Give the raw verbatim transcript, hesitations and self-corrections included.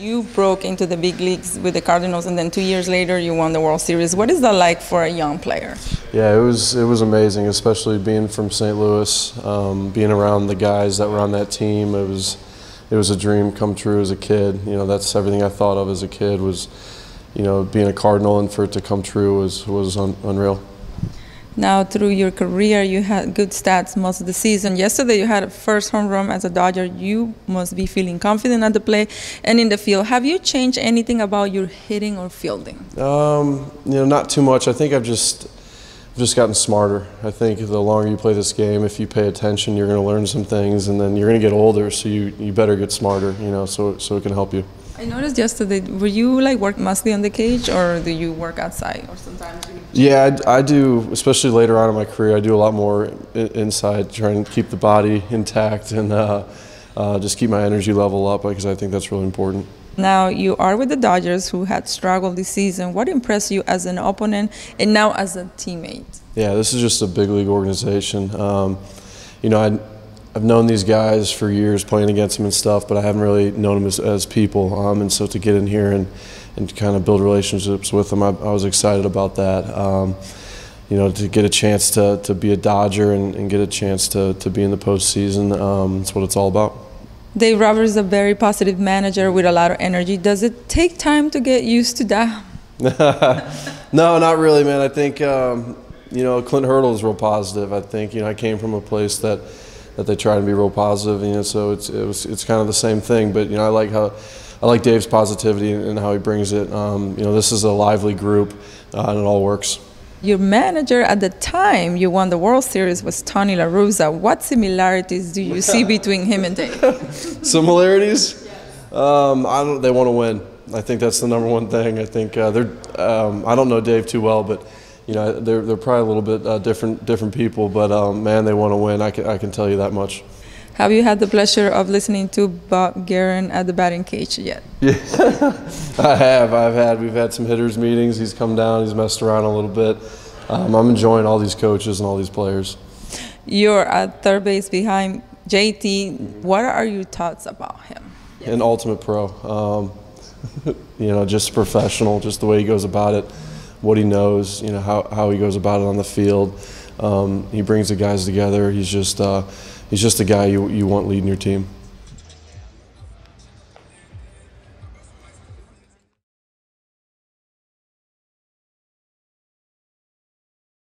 You broke into the big leagues with the Cardinals, and then two years later you won the World Series. What is that like for a young player? Yeah, it was it was amazing, especially being from Saint Louis, um, being around the guys that were on that team. It was it was a dream come true as a kid. You know, that's everything I thought of as a kid was, you know, being a Cardinal, and for it to come true was was un unreal. Now, through your career, you had good stats most of the season. Yesterday, you had a first home run as a Dodger. You must be feeling confident at the plate and in the field. Have you changed anything about your hitting or fielding? Um, you know, not too much. I think I've just, I've just gotten smarter. I think the longer you play this game, if you pay attention, you're going to learn some things, and then you're going to get older, so you, you better get smarter, you know, so, so it can help you. I noticed yesterday, were you like work mostly on the cage, or do you work outside, or sometimes? You yeah, I, I do, especially later on in my career, I do a lot more inside, trying to keep the body intact and uh, uh, just keep my energy level up, because I think that's really important. Now you are with the Dodgers, who had struggled this season. What impressed you as an opponent and now as a teammate? Yeah, this is just a big league organization. Um, you know, I. I've known these guys for years, playing against them and stuff, but I haven't really known them as, as people. Um, and so to get in here and, and kind of build relationships with them, I, I was excited about that. Um, you know, to get a chance to, to be a Dodger and, and get a chance to, to be in the postseason, um, that's what it's all about. Dave Roberts is a very positive manager with a lot of energy. Does it take time to get used to that? No, not really, man. I think, um, you know, Clint Hurdle is real positive. I think, you know, I came from a place that that they try to be real positive, you know, so it's it was, it's kind of the same thing. But you know, I like how I like Dave's positivity and how he brings it. Um, you know, this is a lively group, uh, and it all works. Your manager at the time you won the World Series was Tony LaRussa. What similarities do you see between him and Dave? Similarities? Yes. Um, I don't. They want to win. I think that's the number one thing. I think uh, they're. Um, I don't know Dave too well, but. You know, they're, they're probably a little bit uh, different different people, but um, man, they want to win. I can, I can tell you that much. Have you had the pleasure of listening to Bob Guerin at the batting cage yet? Yeah, I have. I've had. We've had some hitters meetings. He's come down. He's messed around a little bit. Um, I'm enjoying all these coaches and all these players. You're at third base behind J T. What are your thoughts about him? Yes. An ultimate pro. Um, you know, just professional, just the way he goes about it. What he knows, you know, how, how he goes about it on the field. Um, he brings the guys together. He's just uh, he's just a guy you you want leading your team.